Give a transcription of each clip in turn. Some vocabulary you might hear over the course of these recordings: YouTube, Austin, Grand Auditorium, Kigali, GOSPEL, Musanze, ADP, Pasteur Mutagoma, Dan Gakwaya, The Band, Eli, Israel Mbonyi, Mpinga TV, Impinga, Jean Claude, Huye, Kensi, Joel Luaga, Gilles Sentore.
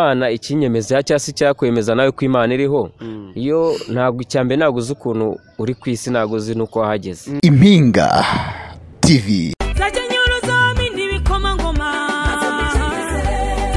Imana ikinyemeza cyangwa se cyakwemeza nawe ku Imana iriho. Iyo ntabwo icyambe naguze ukuntu uri kwisi naguze nuko hageze. Impinga TV.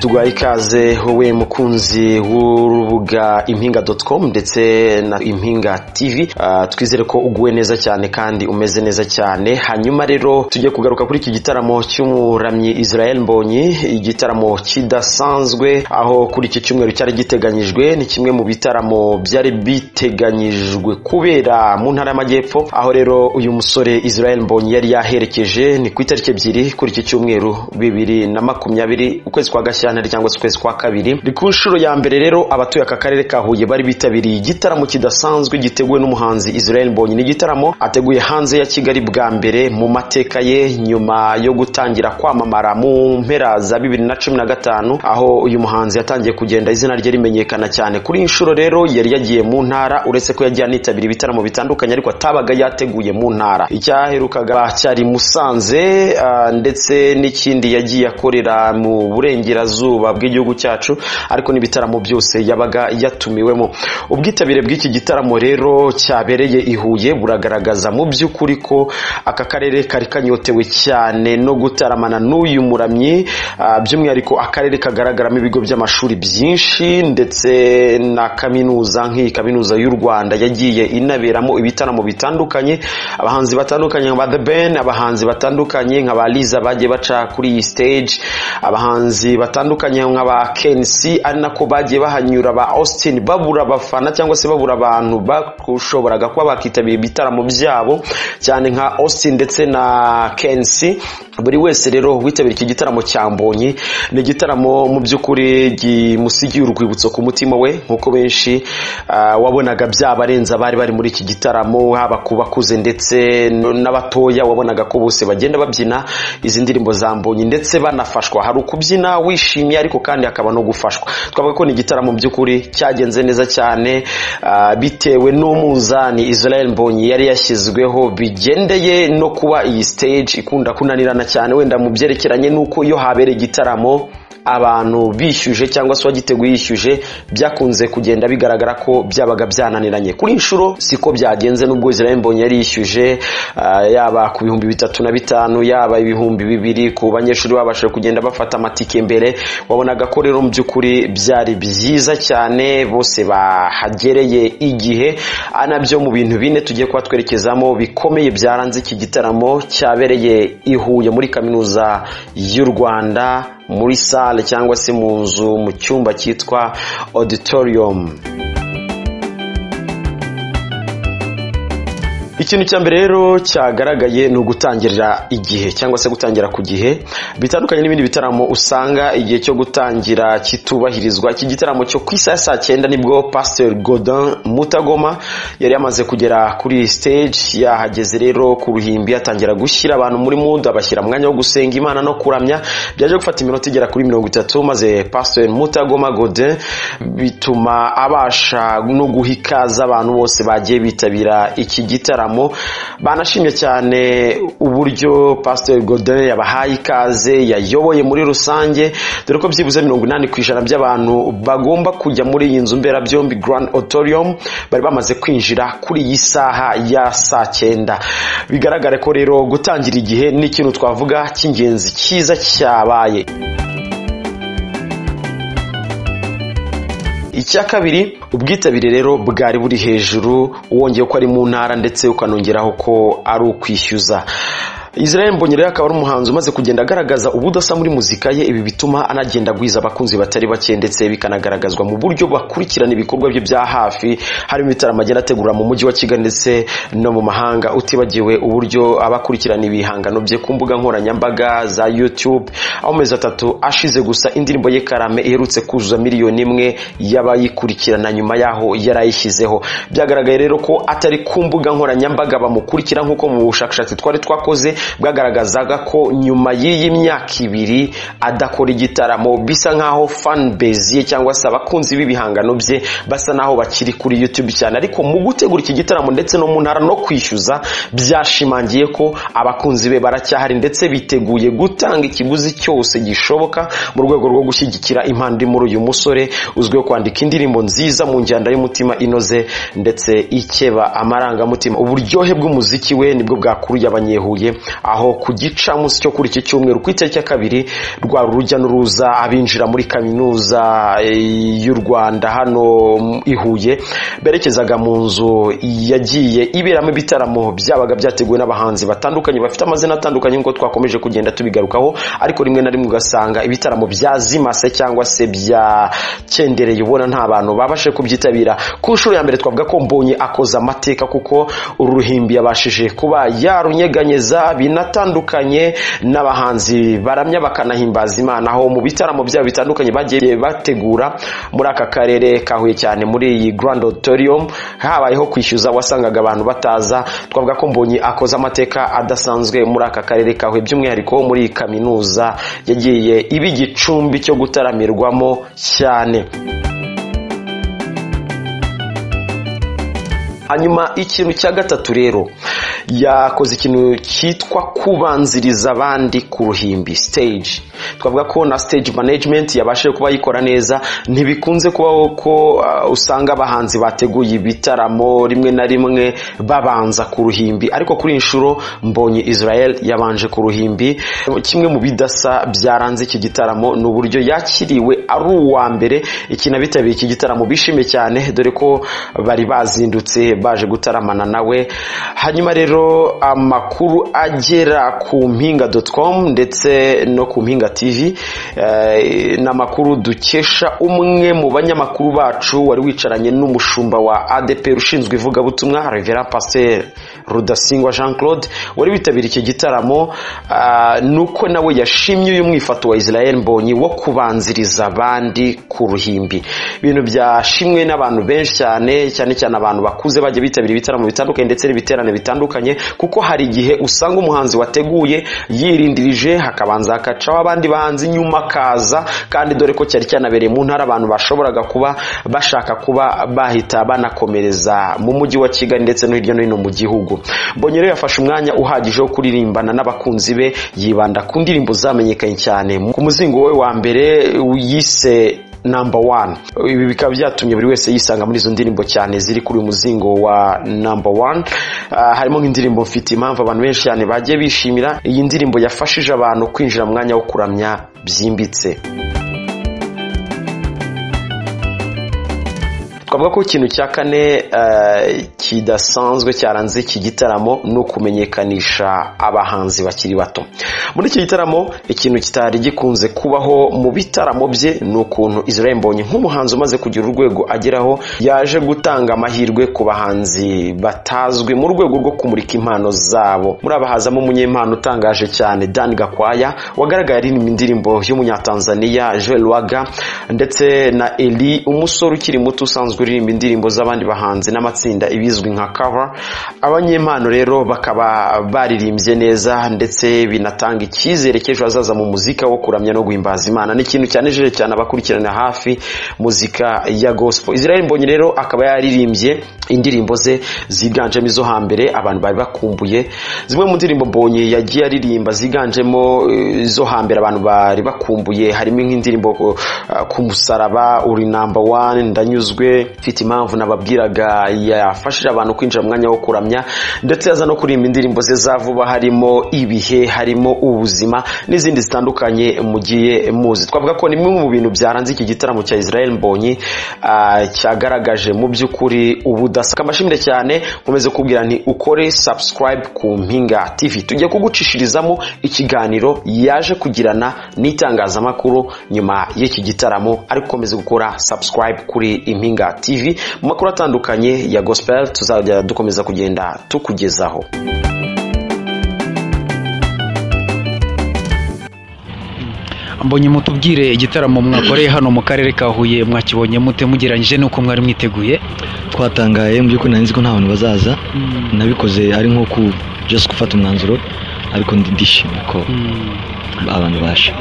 Tuguha ikaze wowe mukunzi w'urubuga impinga.com ndetse na Impinga TV, twizere ko uguwe neza cyane kandi umeze neza cyane. Hanyuma rero tujye kugaruka kuri iki gitaramo cy'umuramyi Israel Mbonyi, igitaramo kidasanzwe aho kuri iki cyumweru cyari giteganyijwe. Ni kimwe mu bitaramo byari biteganyijwe kubera mu ntara y'Amajyepfo, aho rero uyu musore Israel Mbonyi yari yaherekeje. Ni ku itariki 2 kuri iki cyumweru 2020 ukwezi kwa Gashyantare cyangwa se kwezi kwa 2. Ni ku nshuro ya mbere rero abatuye aka karere ka Huye bari bitabiriye igitaramo kidasanzwe giteguwe n'umuhanzi Israel Mbonyi. Ni igitaramo ateguye hanze ya Kigali bwa mbere mu mateka ye, nyuma yo gutangira kwamamara mu mpera za 2015, aho uyu muhanzi yatangiye kugenda izina rye rimenyekana cyane. Kuri inshuro rero yari yagiye mu ntara, uretse ko yagiye anitabira ibitaramo bitandukanye ariko atabaga yateguye mu ntara. Icyaherukaga cyari Musanze, ndetse n'ikindi yagiye akorera mu Burengerazuba bw'igihugu cyacu, ariko nibitaramo byose yabaga yatumiwemo. Ubwitabire bw'iki gitaramo rero cyabereye i Huye buragaragaza mu by'ukuri ko aka karere kari kanyotewe cyane no gutaramana n'uyu muramyi, by'umwihariko akarere kagaragaramo ibigo by'amashuri byinshi ndetse na kaminuza nk'iyi kaminuza y'u Rwanda yagiye inaberamo ibitaramo bitandukanye. Abahanzi batandukanye nka The Band, abahanzi batandukanye nka Baliza bagiye baca kuri iyi stage, abahanzi batandukanye nka ba Kensi ari nako bagiye bahanyura, ba Austin babura abafana cyangwa se babura abantu bakushoboraga kuba bakitabira ibitaramo byabo cyane nka Austin ndetse na Kensi. Buri wese rero witabira iki gitaramo cya Mbonyi ni gitaramo mu by'ukuri gimusigiye urwibutso ku mutima we, nkuko benshi wabonaga byabarenza bari bari muri iki gitaramo, haba kubakuze ndetse n'abatoya wabonaga ko bose bagenda babyina izi ndirimbo za Mbonyi ndetse banafashwa. Hari ukubyina wishimye ariko kandi akaba no gufashwa. Twavuga ko ni gitaramo mu by'ukuri cyagenze neza cyane bitewe n'umuzani Israel Mbonyi yari yashyizweho, bigendeye no kuba iyi stage ikunda kunanirana cyane, wenda mu byerekeranye nuko iyo habere gitaramo abantu bishyuje cyangwa se wagiteguye yishyuje byakunze kugenda bigaragara ko byabaga byananiranye. Kuri inshuro siko byagenze nubwo Israel Mbonyi yari yishyuje yaba ku 3500 yaba 2000 ku banyeshuri babashije kugenda bafata amatike mbere. Wabonaga ko rero mu by'ukuri byari byiza cyane, bose bahagereye igihe. Anabyo mu bintu bine tugiye kwatwerekezamo bikomeye byaranze iki gitaramo cyabereye i Huye muri kaminuza y'u Rwanda, muri sale cyangwa se mu nzu mu cyumba cyitwa Auditorium. Ikintu cya mbere rero cyagaragaye no gutangira igihe cyangwa se gutangira ku gihe, bitandukanye n'ibindi bitaramo usanga igihe cyo gutangira kitubahirizwa. Iki gitaramo cyo ku isaha 9 nibwo Pasteur Mutagoma yari yamaze kugera kuri stage. Yahageze rero ku ruhimbi atangira gushyira abantu muri mood, abashyira mwanya wo gusenga Imana no kuramya. Byaje gufata iminota igera kuri 30 maze Pasteur Mutagoma bituma abasha no guhikaza abantu bose bagiye bitabira iki gitaramo. Banashimye cyane uburyo Pasteur Godin yabahaye ikaze, yayoboye muri rusange, dore ko byibuze 80% by'abantu bagomba kujya muri iyi nzu mberabyombi Grand Auditorium bari bamaze kwinjira kuri iyi saha ya 9. Bigaragare ko rero gutangira igihe ni ikintu twavuga cy'ingenzi cyiza cyabaye. Icya kabiri, ubwitabire rero bwari buri hejuru, wongeye ko ari mu ntara ndetse ukanongeraho ko ari ukwishyuza. Israel Mbonyi rero akaba ari umuhanzi umaze kugenda agaragaza ubudasa muri muzika ye. Ibi bituma anagenda agwiza abakunzi batari bake ndetse bikanagaragazwa mu buryo bakurikirana ibikorwa bye bya hafi, harimo ibitaramo agenda ategura mu mujyi wa Kigali ndetse no mu mahanga, utibagiwe uburyo abakurikirana ibihangano bye ku mbuga nkoranyambaga za YouTube. Aho mezi 3 ashize gusa indirimbo ye Karame iherutse kuzuza 1,000,000 y'abayikurikirana nyuma yaho yarayishyizeho. Byagaragaye rero ko atari ku mbuga nkoranyambaga bamukurikira nkuko mu bushakashatsi twari twakoze, bwagaragazaga ko nyuma y'iyi myaka ibiri adakora igitaramo bisa nkaho fan base ye cyangwa se abakunzi b'ibihangano bye basa naho bakiri kuri YouTube cyane, ariko mu gutegura iki gitaramo ndetse no mu ntara no kwishyuza byashimangiye ko abakunzi be baracyahari ndetse biteguye gutanga ikiguzi cyose gishoboka mu rwego rwo gushyigikira impande muri uyu musore uzwiho kwandika indirimbo nziza mu njyanda y'umutima inoze ndetse ikeba amarangamutima. Uburyohe bw'umuziki we nibwo bwakuruye abanyehuye aho ku gicamunsi cyo kuri iki cyumweru ku itariki ya 2 rwari urujya n'uruza abinjira muri kaminuza y'u Rwanda hano i Huye berekezaga mu nzu yagiye iberamo ibitaramo byabaga byateguwe n'abahanzi batandukanye bafite amazina atandukanye ngo twakomeje kugenda tubigarukaho, ariko rimwe na rimwe ugasanga ibitaramo byazimase cyangwa se byakendereye ubona nta bantu babashe kubyitabira. Ku nshuro ya mbere twavuga ko Mbonyi akoza amateka kuko uruhimbi yabashije kuba yarunyeganyeza binatandukanye n'abahanzi baramya bakanahimbaza Imana aho mu bitaramo byabo bitandukanye bagiye bategura muri aka karere kahuye cyane muri iyi Grand Auditorium habayeho kwishyuza wasangaga abantu bataza. Twavuga ko Mbonyi akoza amateka adasanzwe muri aka karere kahuye by'umwihariko muri kaminuza yagiye iba igicumbi cyo gutaramirwamo cyane. Hanyuma ikintu cya gatatu rero yakoze ikintu kitwa kubanziriza abandi ku ruhimbi stage. Twavuga ko na stage management yabashije kuba yikora neza, ntibikunze kubaho ko usanga abahanzi bateguye ibitaramo rimwe na rimwe babanza ku ruhimbi, ariko kuri inshuro Mbonyi Israel yabanje ku ruhimbi. Kimwe mu bidasa byaranze iki gitaramo n'uburyo yakiriwe ari uwa mbere ikinabitabye iki gitaramo bishime cyane dore ko bari bazindutse baje gutaramana nawe. Hanyuma rero amakuru agera ku mpinga.com ndetse no ku Mpinga TV na makuru dukesha umwe mu banyamakuru bacu wari wicaranye n'umushumba wa ADP rushinzwe ivugabutumwa Reverend Pasteur Mutagoma Jean Claude wari witabira iki gitaramo, nuko nawe yashimye uyu mwifato wa Israel Mbonyi wo kubanziriza abandi ku ruhimbi. Ibintu byashimwe n'abantu benshi cyane abantu bakuze bajye bitabira ibitaramo bitandukanye ndetse n'ibiterane bitandukanye, kuko hari igihe usanga umuhanzi wateguye yirindirije hakabanza hakaca abandi bahanzi nyuma kaza, kandi dore ko cyari cyanabereye mu ntara abantu bashoboraga kuba bashaka kuba bahita banakomereza mu mujyi wa Kigali ndetse no hirya no hino mu gihugu. Mbonyi rero yafashe umwanya uhagije wo kuririmbana n'abakunzi be yibanda ku ndirimbo zamenyekanye cyane. Ku muzingo we wa mbere yise number 1. Ibi bikaba byatumye buri wese yisanga muri izo ndirimbo cyane ziri kuri umuzingo wa number 1. Harimo nk'indirimbo mfite impamvu abantu benshi cyane bagiye bishimira. Iyi ndirimbo yafashije abantu kwinjira mu mwanya wo kuramya byimbitse. Twavuga ko ikintu cya kane kidasanzwe cyaranze iki gitaramo no kumenyekanisha abahanzi bakiri bato. Muri iki gitaramo ikintu kitari gikunze kubaho mu bitaramo bye n'ukuntu Israel Mbonyi nk'umuhanzi umaze kugira urwego ageraho yaje gutanga amahirwe ku bahanzi batazwi mu rwego rwo kumurika impano zabo. Muri abahazamo umunyempano utangaje cyane Dan Gakwaya wagaragaye ari mu ndirimbo y'umunyatanzania Joel Luaga ndetse na Eli umusore ukiri muto usanzwe kuririmba indirimbo z'abandi bahanzi n'amatsinda ibizwi nka cover. Abanyempano rero bakaba baririmbye neza ndetse binatanga icyizere cy'ejo hazaza mu muzika wo kuramya no guhimbaza Imana. Ni ikintu cyanejeje cyane abakurikirana hafi muzika ya gospel. Israel Mbonyi rero akaba yaririmbye indirimbo ze ziganjemo izo hambere abantu bari bakumbuye. Zimwe mu ndirimbo Mbonyi yagiye aririmba ziganjemo izo hambere abantu bari bakumbuye harimo nk'indirimbo ku musaraba uri number 1 ndanyuzwe mfite impamvu nababwiraga yafashije abantu kwinjira mu mwanya wo kuramya, ndetse yaza no kuririmba indirimbo ze zavuba harimo ibihe harimo ubuzima n'izindi zitandukanye mugiye muzi. Twavuga ko nimwe mu bintu byaranze iki gitaramo cya Israel Mbonyi cyagaragaje mu by'ukuri ubudasa. Kamashimire cyane nkomeze kubwira nti ukore subscribe ku Mpinga TV tujye kugucishirizamo ikiganiro yaje kugirana n'itangazamakuru nyuma y'iki gitaramo, ariko komeze gukora subscribe kuri Mpinga TV mu makuru atandukanye ya gospel tuzajya dukomeza kugenda tukugezaho. Mbonyi mutubwire igitaramo mwakoreye hano mu karere ka Huye mwakibonye mute mugeranyije nuko mwari mwiteguye? Twatangaye mu by'ukuri nari nzi ko nta bantu bazaza, nabikoze ari nko ku just gufata umwanzuro ariko ndidishimye ko abantu basha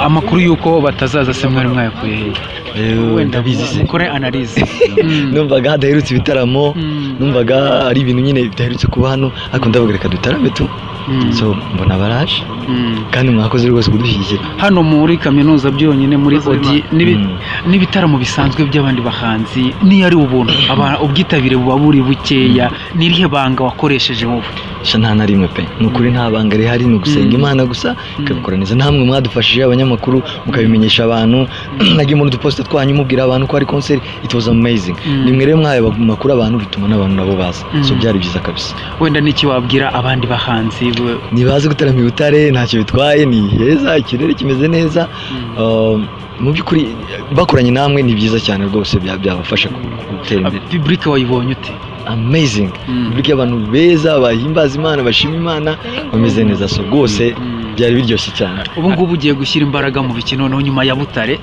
amakuru yuko batazaza se mwari mwayakuye wenda bizize kore analyze numvaga hadaherutse bitaramo numvaga ari ibintu nyine bitaherutse kuba hano ariko ndabagereka dutarame tu so mbona baraje kandi mwakoze rwose kudushyigikira hano muri kaminuza byonyine muri odi nibitaramo bisanzwe by'abandi bahanzi ni ari ubuntu abana ubwitabire buba buri bukeya ni rihe banga wakoresheje wowe shana na rimwe pe nukuri nta banga ri hari nugusenga imana gusa ikabikora neza namwe mwadufashije abanyamakuru mukabimenyesha abantu nagi mu duposte twanyu mubwira abantu ko ari concert it was amazing nimwe rero mwaye bagumakuru abantu bituma n'abantu nabo baza so byari byiza kabisa wenda niki wabwira abandi bahanzi nibaze gutarama ibutare ntacyo bitwaye ni heza ikirere kimeze neza mu byukuri bakoranye namwe ni byiza cyane rwose byabafasha gutera imbere public wayibonye ute amazing public abantu beza bahimbaza imana bashima imana bameze neza so rwose byari biryoshye cyane ubu ngubu ugiye gushyira imbaraga mu bikino no nyuma ya butare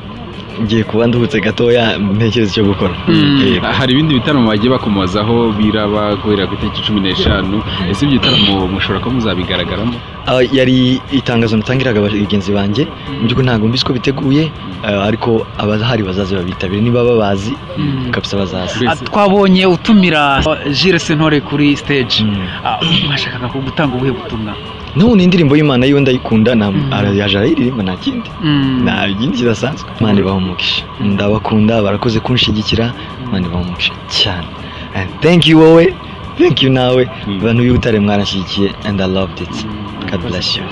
ngiye kuba ndubutse gatoya ntekereza cyo gukora hari ibindi bitaramo bagiye bakomozaho birabagorera ku itariki 15 ese ibyo bitaramo mushobora ko muzabigaragaramo yari itangazo natangiraga abagenzi banjye mu byo ntago mbise ko biteguye ariko abazahari bazaze babitabira niba babazi kapsa bazaze twabonye utumira Gilles Sentore kuri stage mwashakaga ko gutanga ubuhe butumwa none indirimbo y'Imana yo ndayikunda na yaje aririmba nakindi na igindi kidasanzwe mani bahumukisha ndabakunda barakoze kunshigikira mani bahumukisha cyane and thank you wowe thank you nawe abantu y'utare mwarashigikiye and I loved it God bless you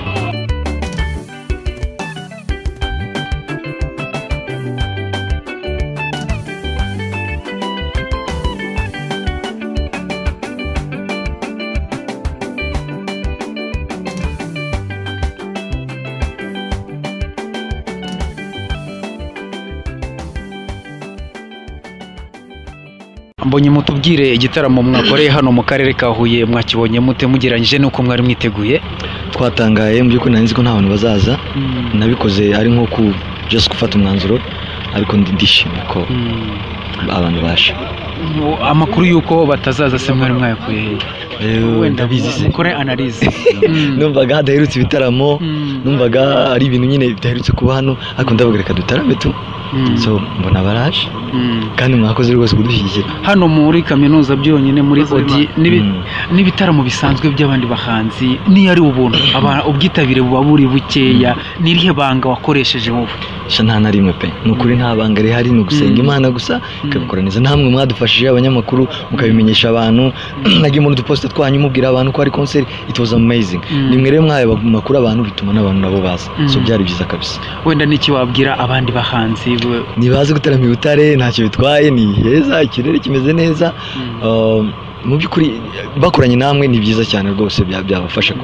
Mbonye mutubwire igitaramo mwakoreye hano mu karere ka Huye mwakibonye mute mugeranyije nuko mwari mwiteguye twatangaye mu byukuri nanzi ko nta bantu bazaza nabikoze ari nko ku just gufata umwanzuro ariko ndishimye ko abantu basha amakuru yuko batazaza se mwari mwayakuye wenda bizize kore analyze numvaga hadaherutse bitaramo numvaga ari ibintu nyine bitaherutse kuba hano ariko ndabagereka dutarame tu so mbona baraje kandi mwakoze rwose kudushyigikira hano muri kaminuza byonyine muri odi nibitaramo bisanzwe by'abandi bahanzi ni ari ubuntu abana ubwitabire buba buri bukeya ni rihe banga wakoresheje wowe shana na rimwe pe nukuri nta banga ri hari nugusenga imana gusa ikabikora neza namwe mwadufashije abanyamakuru mukabimenyesha abantu nagi mu duposte twanyu mubwira abantu ko ari concert it was amazing nimwe rero mwaye bagumakuru abantu bituma n'abantu nabo baza so byari byiza kabisa wenda niki wabwira abandi bahanzi nibaze gutarama ibutare ntacyo bitwaye ni heza ikirere kimeze neza mu byukuri bakoranye namwe ni byiza cyane rwose byabafasha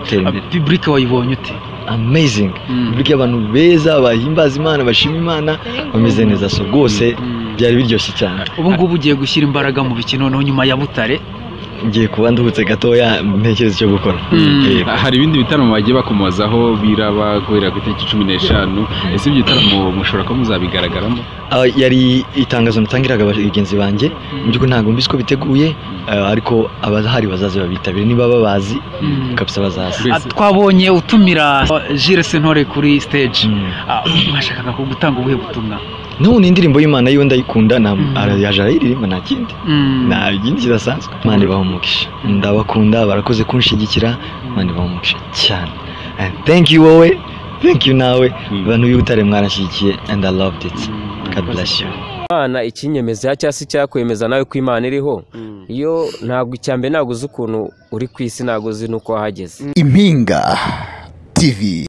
gutera imbere public wayibonye ute amazing public abantu beza bahimbaza imana bashima imana bameze neza so rwose byari biryoshye cyane ubu ngubu ugiye gushyira imbaraga mu bikino no nyuma ya butare ngiye kuba ndubutse gatoya ntekereza cyo gukora hari ibindi bitaramo bagiye bakomozaho birabagorera ku itariki 15 ese ibyo bitaramo mushobora ko muzabigaragaramo yari itangazo natangiraga abagenzi banjye mu byukuri ntago mbise ko biteguye ariko abazahari bazaze babitabira niba babazi kapsa bazaze twabonye utumira Gilles Sentore kuri stage mwashakaga ko gutanga ubuhe butumwa none indirimbo y'Imana yo ndayikunda na yaje aririmba nakindi na igindi kidasanzwe mani bahumukisha ndabakunda barakoze kunshigikira mani bahumukisha cyane and thank you wowe thank you nawe abantu y'utare mwarashigikiye and I loved it God bless you Imana ikinyemeza cyasi cyakwemeza nawe ku Imana iriho iyo ntabwo icyambe naguze ukuntu uri kwisi naguze nuko hageze Impinga TV